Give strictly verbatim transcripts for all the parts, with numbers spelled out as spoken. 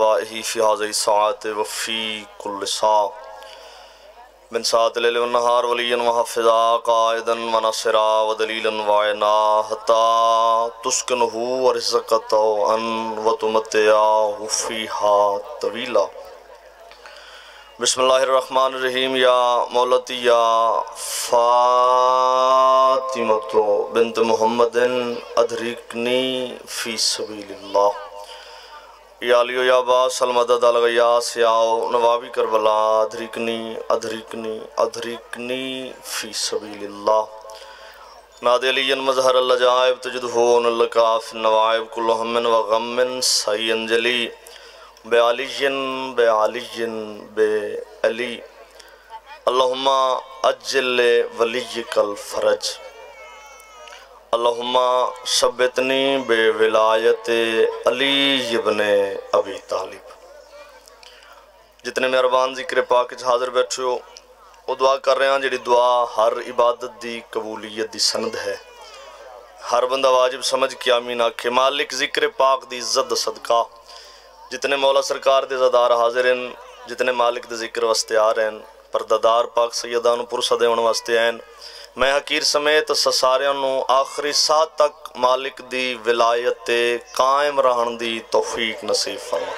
أحبائه في هذه الساعة وفي كل ساعة من ساعة الليل والنهار وليا وحافظا قائدا وناصرا ودليلا وعينا حتى تسكنه ورزقك طوعا وتمتعه فيها طويلا. بسم الله الرحمن الرحيم. يا مولتي يا فاطمة بنت محمد أدركني في سبيل الله. يا ليو يا باس المدد الغياس يا نوابي كربلا أدركني أدركني أدركني في سبيل الله. نادي لي مظهر العجائب تجدهون اللقاء في النوائب كل هم وغم سي أنجلي بعلي بعلي بعلي اللهم أجل وليك الفرج اللهم ثبتني بولاية علی ابن ابی طالب. جتنے مہربان ذکر پاک وچ حاضر بیٹھے ہو او دعا کر رہے ہیں جڑی دعا ہر عبادت دی قبولیت دی سند ہے. ہر بندہ واجب سمجھ کے آمین آکھے. مالک ذکر پاک دی عزت صدقہ جتنے مولا سرکار دے زدار حاضر ہیں جتنے مالک دے ذکر واسطے آ رہے ہیں پردادار پاک سیدان پرسہ دے ہون واسطے ہیں. میں حقیر سمیت سساریاں نو آخری ساعت تک مالک دی ولایت قائم رہن دی توفیق نصیب فرما.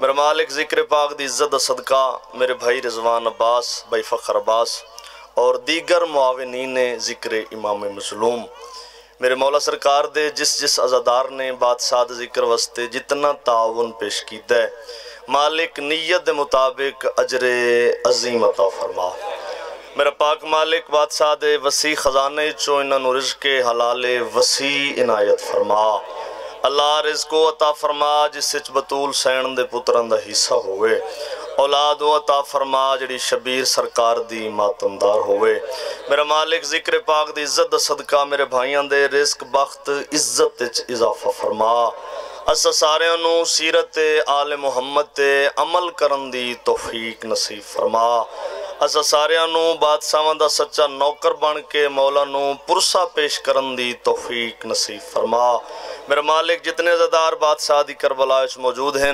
میرے مالک ذکر پاک دی عزت صدقہ میرے بھائی رضوان عباس بھائی فخر عباس اور دیگر معاونین ذکر امام مظلوم میرے مولا سرکار دے جس جس عزادار نے بادشاہ دے ذکر واسطے جتنا تعاون پیش کیتا ہے مالک نیت دے مطابق اجر عظیم عطا فرما. میرا پاک مالک بادشاہ دے وسیع خزانے چو انہاں رزق حلال وسیع عنایت فرما. اللہ رزق کو عطا فرما جس وچ بطول سین دے پتراں دا حصہ ہوئے. اولاد و عطا فرما جڑی شبیر سرکار دی ماتمدار ہوئے. میرا مالک ذکر پاک دی عزت صدقہ میرے بھائیاں دے رزق بخت عزت وچ اضافہ فرما. اسا سارے انو سیرت آل محمد تے عمل کرن دی توفیق نصیب فرما. اسا سارے انو بادشاہاں دا سچا نوکر بن کے مولا نو پرسہ پیش کرن دی توفیق نصیب فرما. میرے مالک جتنے زدار بادشاہ دی کربلا وچ موجود ہیں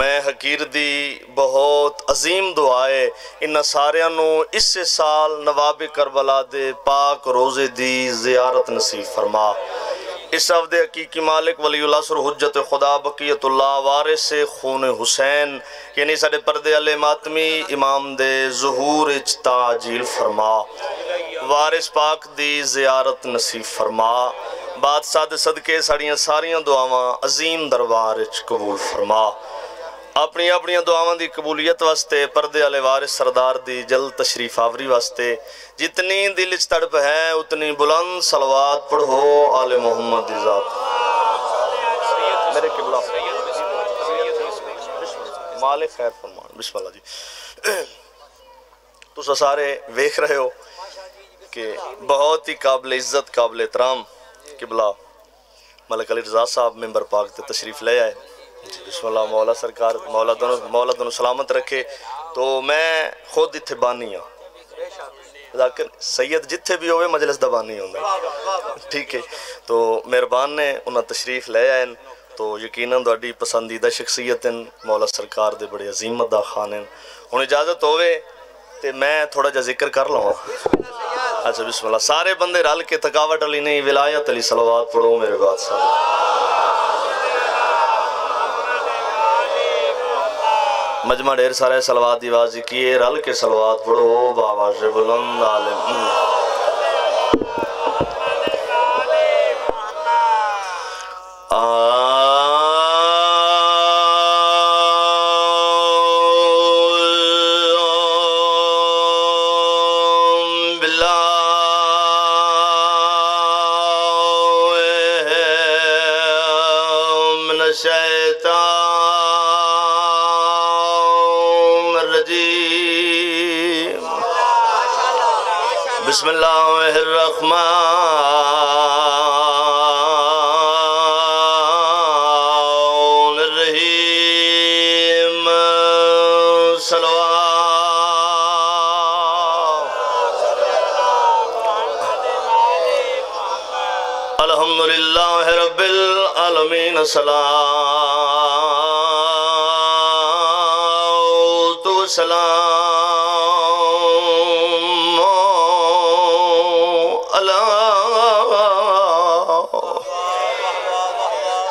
میں حقیر دی بہت عظیم دعائے انہاں سارے انو اس سال نواب کربلا دے پاک روزے دی زیارت نصیب فرما. اس عبد حقیقی مالک ولی اللہ سر حجت خدا بقیت اللہ وارث خون حسین یعنی ساڑھے پردے علی ماتمی امام دے ظہور اچ تاجیل فرما. وارث پاک دی زیارت نصیب فرما. بادشاہ دے صدقے ساڑھیاں ساریاں دعاواں عظیم دربار اچ قبول فرما. اپنی اپنی دعاواں دی قبولیت واسطے پردے والے وارث سردار دی جلد تشریف آوری واسطے جتنی دل وچ تڑپ ہے اتنی بلند صلوات پڑھو آل محمد دی ذات میرے قبلہ مالک خیر فرمان. بسم اللہ جی تساں سارے ویکھ رہے ہو کہ بہت ہی قابل عزت قابل احترام قبلہ ملک علی رضا صاحب ممبر پاک تے تشریف لے آئے. بسم اللہ مولا سرکار مولا دنوں سلامت رکھے. تو میں خود اتھے بانی ہوں لیکن سید جتھے بھی ہوئے مجلس دبانی ہوں ٹھیک ہے. تو مہربان نے انہاں تشریف لے آئے تو یقیناً دوڑی پسندیدہ شخصیت ہیں مولا سرکار دے بڑے عظیم ادا خان ہیں. انہیں اجازت ہوئے تو میں تھوڑا جا ذکر کر لوں. اچھا بسم اللہ سارے بندے رال کے تکاوٹ علی نہیں ولایت علی صلوات پڑھو میرے بعد سارے مجمع دیر سارے سلوات دیوازی کیے رل کے سلوات پڑھو بابا شے بلند عالم آم باللہ من الشیطان بسم اللہ الرحمن الرحیم صلوات الحمدللہ رب العالمین صلوات والسلام على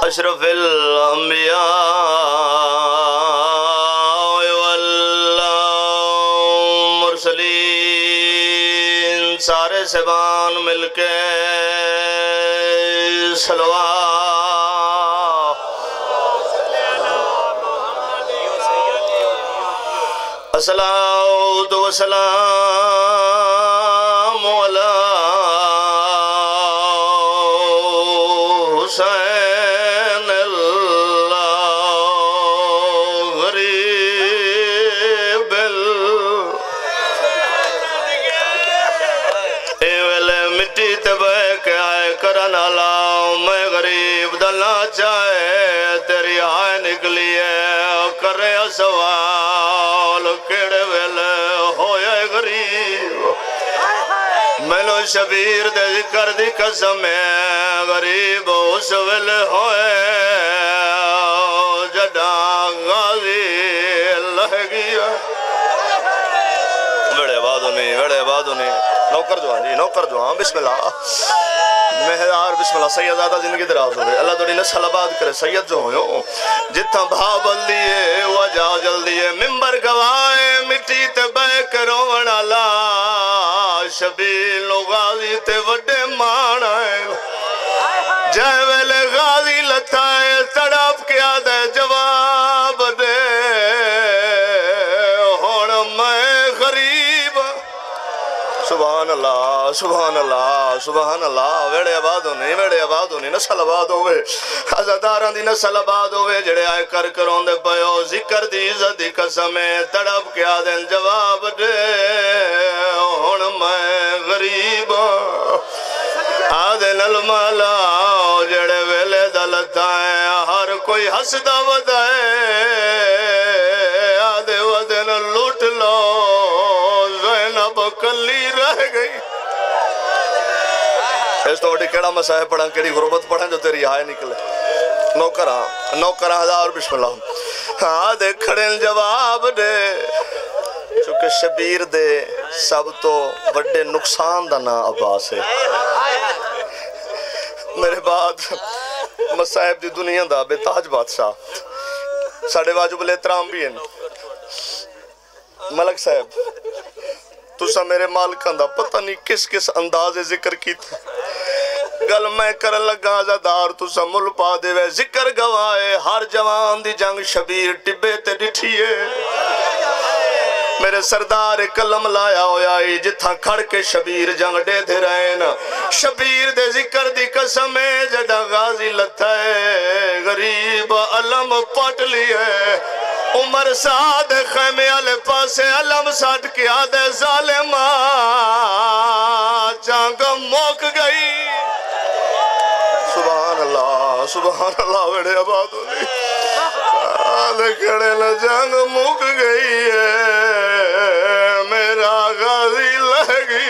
أشرف الأنبياء والمرسلين. سارے سبان مل کے صلوات الصلاة والسلام على حسين الغريب اول مٹی تبک آئے کرن والا میں غریب دلنا چاہے تیری آئے نکلی ہے کرے سوال کیڑے ویلے ہوئے غریب مینو شبیر دے ذکر دی قسم ہے غریب اس ویلے ہوئے جدا غازی لہ گیا بڑے بادو نہیں بڑے بادو نہیں نوکر دعا جی نوکر دعا بسم اللہ مہدار بسم اللہ سید زیادہ زندگی دراز ہوئے اللہ توڑی نسل آباد کرے سید جو ہوئے جتنا بھا بل دیئے وجہ جل دیئے ممبر گوائے مٹی تے بے کرو ونالا شبیل و غازی تے وڈے مانا ہے جائے ویلے غازی لتا ہے تڑاپ کیا دے جواب دے ہونا میں غریب سبحان اللہ سبحان اللہ سبحان اللہ ویڑے آباد ہونے ویڑے آباد ہونے نسل آباد ہوئے عزداران دی نسل آباد ہوئے جڑے آئے کر کروں دے پیو ذکر دی عزت دی قسمیں تڑپ کیا دیں جواب دے ہن میں غریب آدھے نلمالا جڑے ویلے دلتا ہے ہر کوئی ہسدا ودا ہے آدھے ودن لوٹ لو زینب کلی رہ گئی اس تو اٹھی کڑا مسائح پڑھاں کڑی غربت پڑھاں جو تیری آئے نکلے نوکرہ نوکرہ ہزار بسم اللہ آدھے کھڑیں جواب دے چونکہ شبیر دے سب تو بڑے نقصان دا نا عباس ہے میرے بعد مسائح دی دنیا دا بے تاج بادشاہ ساڑھے واجب الاحترام بھی ہیں ملک صاحب تُسا میرے مالکاں دا پتہ نہیں کس کس انداز ذکر کی تھا گل میں کر لگا زدار تُسا مل پا دے وے ذکر گوائے ہر جوان دی جنگ شبیر ٹبے تے ڈٹھیے میرے سردار کلم لایا ہویا ہی جتھا کھڑ کے شبیر جنگ دے دے رہے نا شبیر دے ذکر دی قسم ہے جڑا غازی لتا ہے غریب علم پٹ لیے عمر سعد خیمے علی پاسے علم ساٹھ کیا دے ظالمہ جانگ موک گئی سبحان اللہ سبحان اللہ ویڑے آباد ہوئی آدھے کھڑے نہ جانگ موک گئی ہے میرا غازی لہ گئی ہے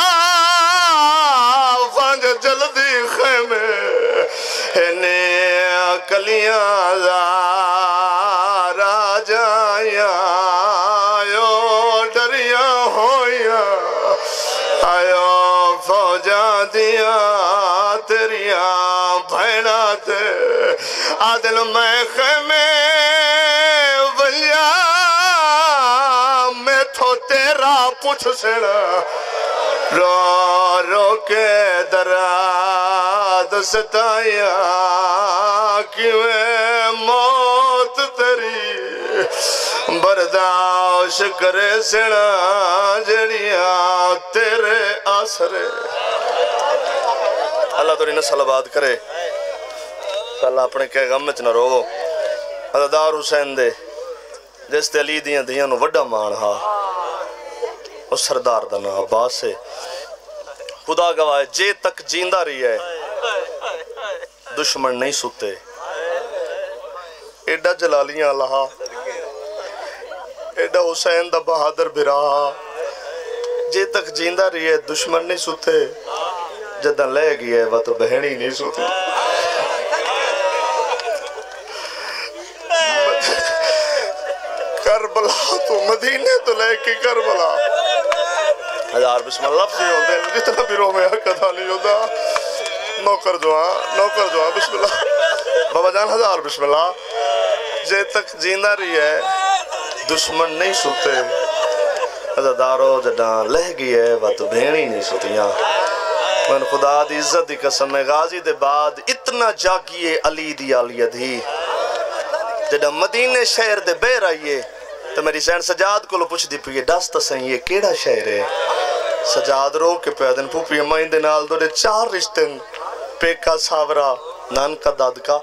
فانج جلدی خیمے ہنے کلیاں زارا جائیاں یو ڈریاں ہویاں آیو فوجاں دیاں تیریاں بھینا تے آدل میں خیمے ولیاں میں تو تیرا پوچھ سڑا رو رو کے دراد ستائیاں کیویں موت تیری برداشت کرے سڑا جڑیاں تیرے آسرے اللہ دوری نسل آباد کرے اللہ اپنے کے غم وچ نہ روو عزادار حسین دے جس تے علی دیاں دیاں نو وڈا مان ہا او سردار دا نام عباس ہے خدا گواہ جے تک جیندہ رہی ہے دشمن نہیں ستے ایڈا جلالیاں لہا ایڈا حسین دا بہادر بھرا جے تک جیندہ رہی ہے دشمن نہیں ستے جدن لے گی ہے وہ تو بہنی نہیں ستے کربلا تو مدینے تو لے کے کربلا ہزار بسم اللہ لفظ ہی ہوندے جتنا بھی رو میں حق ادا نہیں ہوندہ نوکر دعا نوکر دعا بسم اللہ بابا جان ہزار بسم اللہ جے تک جیندہ رہی ہے دشمن نہیں ستے عزادارو جدان لہ گئی ہے وہ تو بھینی نہیں ستیاں من خدا دی عزت دی قسم میں غازی دے بعد اتنا جاگیے علی دی عالیت ہی جدہ مدینے شہر دے بے رہیے تو میری سین سجاد کو لو پوچھ دی پوئیے داستا سین یہ کیڑا شہر ہے سجاد رو کے پیدن پوپیے مائن دے نال دوڑے چار رشتن پیکا ساورا نانکا دادکا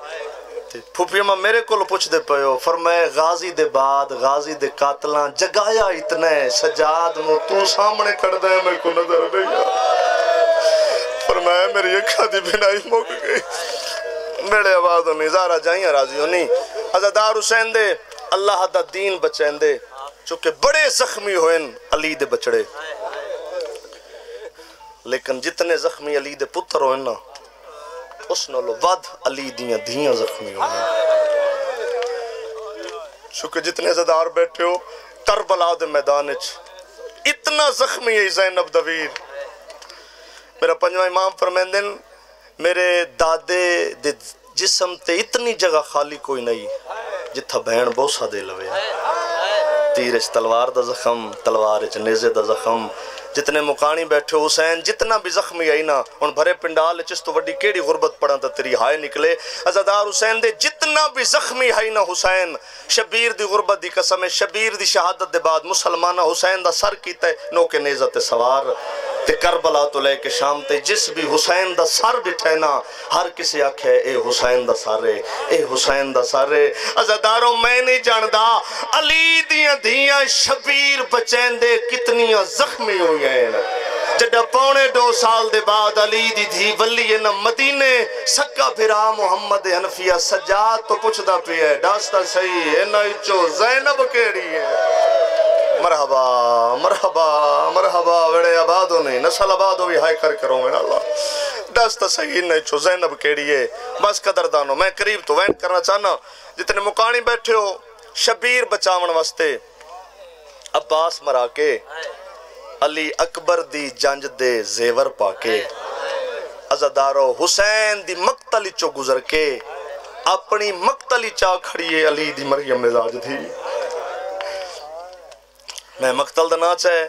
پوپیے ماں میرے کو لو پوچھ دے پوئیو فرمائے غازی دے بعد غازی دے قاتلان جگایا اتنے سجاد مو تو سامنے کر دے میں کو نظر بھیا فرمائے میری اکھا دی بنائی موک گئی میرے آباد ہونی زارہ جائیں راضی ہونی عزادار حسین دے اللہ دا دین بچین دے چونکہ بڑے زخمی ہوئن علی دے بچڑے لیکن جتنے زخمی علی دے پتر ہوئن نا اس نالو ود علی دیاں دیاں زخمی ہوئن چونکہ جتنے عزادار بیٹھے ہو کربلا دے میدانچ اتنا زخمی ہے زینب دویر میرا پنجواں امام فرمیندن میرے دادے دے جسم تے اتنی جگہ خالی کوئی نہیں جتھا بہن بوسا دے لوے تیر اچ تلوار دا زخم، تلوار اچ نیزے دا زخم، جتنے مقانی بیٹھے حسین جتنا بھی زخمی آئی نا ان بھرے پنڈال اچ اس تو وڈی کیڑی غربت پڑھا تا تیری ہائے نکلے عزادار حسین دے جتنا بھی زخمی آئی نا حسین شبیر دی غربت دی قسم شبیر دی شہادت دے بعد مسلمانہ حسین دا سر کیتے نوکے نیزہ تے سوار تے کربلا تو لے کے شام تے جس بھی حسین دا سر بٹھے نا ہر کسی آنکھ ہے اے حسین دا سارے اے حسین دا سارے عزاداروں میں نہیں جاندہ علی دیاں دیاں شبیر بچین دے کتنیاں زخمی ہوئی جڑا پونے دو سال دے بعد علی دی دی ولی نہ مدینے سکا بھرا محمد حنفیہ سجاد تو پوچھدا پی ہے داستا صحیح ہے نئی چو زینب کیڑی ہے مرحبا مرحبا مرحبا بڑے آباد ہونے نسل آباد ہوئی ہائی کر کروں میں اللہ داستا صحیح نئی چو زینب کیڑی ہے بس قدردانو میں قریب تو وین کرنا چاہنا جتنے مقانی بیٹھے ہو شبیر بچاون واسطے عباس مرا کے علی اکبر دی جنج دے زیور پاکے عزادارو حسین دی مقتلی چو گزر کے اپنی مقتلی چا کھڑیے علی دی مریم مزاج دی میں مقتل دنا چاہے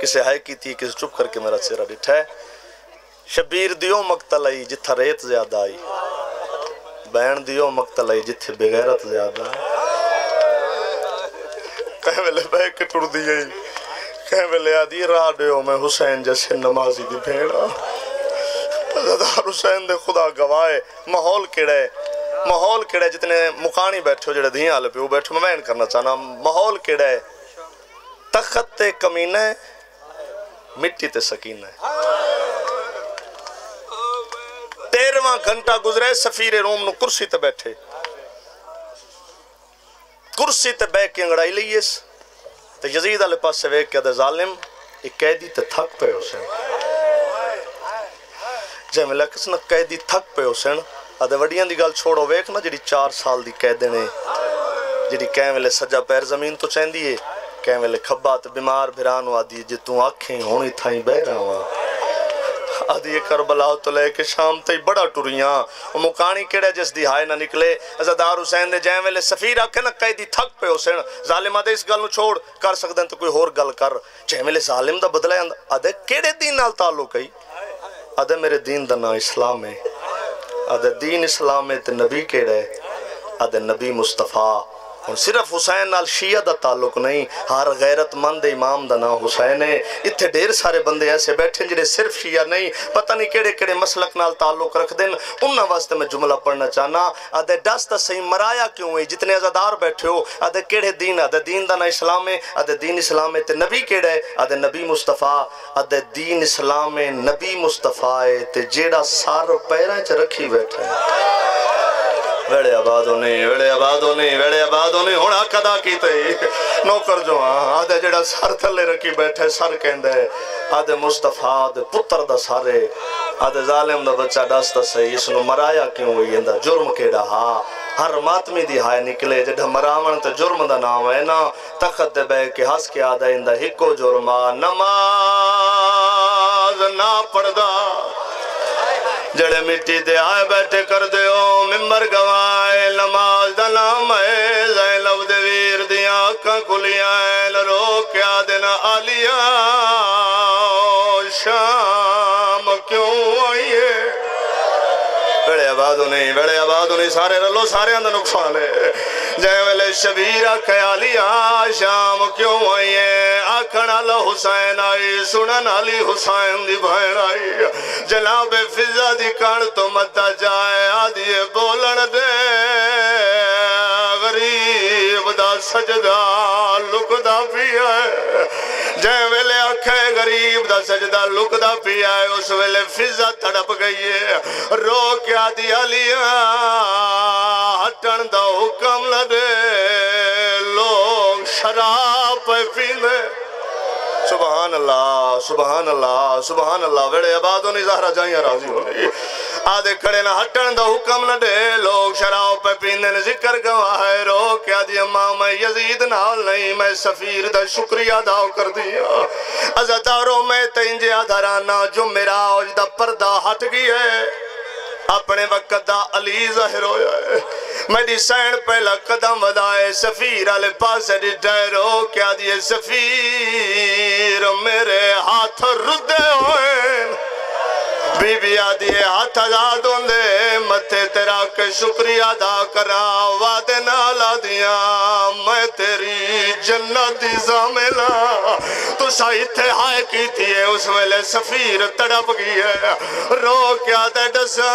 کسے ہائے کی تھی کسے چپ کر کے میرا چہرہ بیٹھا ہے شبیر دیو مقتل آئی جتھا ریت زیادہ آئی بین دیو مقتل آئی جتھے بغیرت زیادہ آئی کہے میں لے بہت کے ٹور دی گئی کہیں ویلے آدھی راہ دیو میں حسین جیسے نمازی دی بھیڑا عزادار حسین دے خدا گوائے محول کڑے محول کڑے جتنے مقانی بیٹھو جڑے دھیاں لے پہ وہ بیٹھو میں وین کرنا چاہنا محول کڑے تخت کمینے مٹی تے سکینے تیرواں گھنٹہ گزرے سفیر روم نو کرسی تے بیٹھے کرسی تے بیٹھ کے انگڑائی لیئیس تو یزید علی پاس سے ویک کیا دے ظالم ایک قیدی تے تھک پہ حسین جائے میں لکس نا قیدی تھک پہ حسین آدھے وڈیاں دی گال چھوڑو ویک نا جڑی چار سال دی قیدے نے جڑی کہیں ویلے سجا پیر زمین تو چین دیئے کہیں ویلے کھبات بیمار بھران ہوا دیئے جی تو آنکھیں ہونی تھائیں بہرا ہوا آدھی کربلا تو لے کے شام تھی بڑا ٹوریاں مکانی کڑے جس دی ہائے نہ نکلے عزادار حسین دے جائیں ویلے سفیر آکھے نہ قیدی تھک پہ حسین ظالم آدھے اس گل نو چھوڑ کر سکتے ہیں تو کوئی ہور گل کر جائیں ویلے ظالم دا بدلے آدھے کیڑے دین نال تعلق ہے آدھے میرے دین دا نا اسلام ہے آدھے دین اسلام ہے تے نبی کیڑے آدھے نبی مصطفیٰ صرف حسین نال شیعہ دا تعلق نہیں ہر غیرت مند امام دا نا حسین ہے اتھے دیر سارے بندے ایسے بیٹھیں جنہیں صرف شیعہ نہیں پتہ نہیں کیڑے کیڑے مسلک نال تعلق رکھ دیں انہاں واسطے میں جملہ پڑھنا چاہنا آدھے دستا صحیح مرایا کیوں ہوئی جتنے عزادار بیٹھے ہو آدھے کیڑے دین آدھے دین دا نا اسلام ہے آدھے دین اسلام ہے تے نبی کیڑے آدھے نبی مصطفیٰ آدھے دین اسلام ہے نبی مصطفیٰ ہے تے جیڑا سار پیرائیں چا رکھی بیٹھے ہیں ویڑے آباد ہونے ویڑے آباد ہونے ویڑے آباد ہونے ہونا کدا کیتے نو کر جو ہاں آدھے جڑا سر تھلے رکھی بیٹھے سر کہندے آدھے مصطفیٰ دے پتر دا سارے آدھے ظالم دا بچہ داستا صحیح اس نو مرایا کیوں ہوئی اندہ جرم کیڑا ہاں ہر ماتمی دی ہائے نکلے جڑا مراون تا جرم دا نام ہے نا تخت دے بے کے ہس کے آدھے اندہ ہکو جرما نماز نہ پڑھدا جڑے مٹی دے آئے بیٹھے کر دے ہو ممبر گوائے نماز دلام ہے زینب دویر دیا آنکھاں کھلیاں ہے لرو کیا دینا آلیا شام کیوں آئیے بڑے آباد نہیں بڑے آباد نہیں سارے رلو سارے اندر نقصان ہے جائے ویلے شبیرہ خیالیا شام کیوں آئیے آکھن علی حسین آئی سنن علی حسین دی بھائن آئی جناب فضا دی کان تو متا جائے آدھیے بولن دے غریب دا سجدہ لک دا پیا ہے جائے ویلے آنکھے غریب دا سجدہ لک دا پیا ہے اس ویلے فضا تڑپ گئی ہے رو کے آدھی علیہ ہٹن دا حکم نہ دے لوگ شراب پہ پینے سبحان اللہ سبحان اللہ سبحان اللہ ویڑے عبادوں نے زہرہ جائیں راضی ہونے آدھے کھڑے نہ ہٹن دا حکم نہ دے لوگ شراب پہ پیندے نے ذکر گوائے رو کیا دی امام میں یزید نال نہیں میں سفیر دا شکریہ داؤ کر دیا عزاداروں میں تینجے آدھارانا جو میرا آج دا پردہ ہٹ گئی ہے अपने वक्त दा अली ज़ाहिर होया है। मेरी सैन पहला कदम वधाए सफीर आले पासे डिर हो क्या दिए सफीर मेरे हाथ रुदे होए बीबी आदिए हाथ आजाद होंदे मथे तेरा के शुक्रिया अदा करा वादे नाल दिया मैं तेरी जन्नत जामेला तू साई थे हाय कीती है उस वेले सफीर तड़प गई है रो क्या ते डसा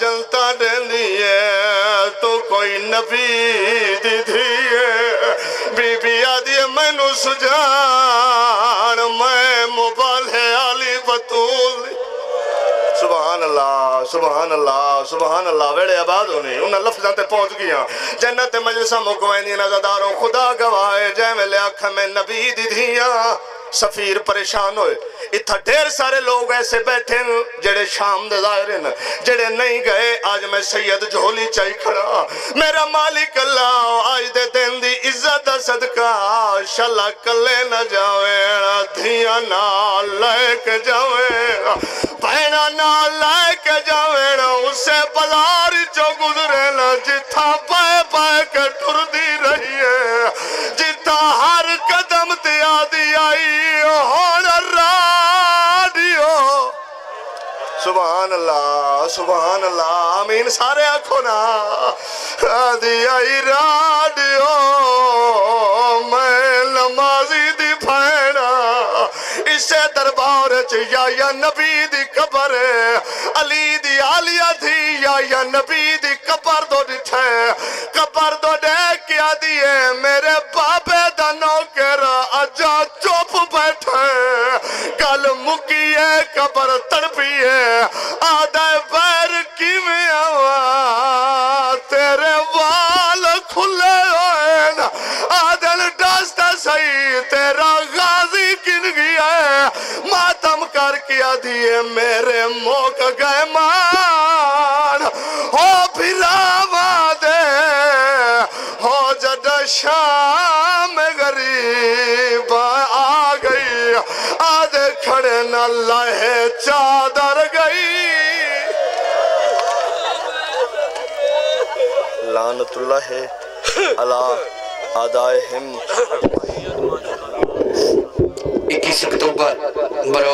जनता देंदी है तू कोई नबी दी थी है बीबी आदिए मैनू सुझान मैं मुबाले आली बतूल सुभान अल्लाह सुभान अल्लाह सुभान अल्लाह वेड़े आबाद होने उन लफ्जां ते पहुंच गया जन्नत मजलिसा मुकवैनी नज़ादारों खुदा गवाए जै मेले आख में नबी दिधिया सफीर परेशान होए इत्था ढेर सारे लोग ऐसे बैठे जेड़े शाम दे ज़ाहिर न जेड़े नहीं गए आज मैं सैयद झोली चाई खड़ा मेरा मालिक अल्लाह आज दे दिन दी इज्जत दा सदका शाला कल्ले न जावे धिया नाल लेके जावे भैना नाल लेके जावे उसे बाजार चो गुजरे ना जिथा पाए पाए के टुरदी रही है जिथा हर कदम ते आदी आई सुभान अल्लाह सुभान अल्लाह आमीन सारे आखो ना दिया राडियो मैं नमाजी दी भैना इसे दरबार च या या नबी दी कबर अली दी आलिया थी या या नबी दी कबर दो दिखे कबर दो दे क्या दिए मेरे बाबे दा नौकर अजा चुप बैठे गल मुकी है कबर तड़पी है आदा बैर कि में आवा तेरे वाल खुले होए आदल डसता सही तेरा गाजी किन गया है मातम करके आदिए मेरे मोक गए मान हो फिरावा दे हो जद शाम गरीब आ गई आधे खड़े न लाहे चादर गई लानतुल्लाह अला आदाए हिम इक्कीस अक्टूबर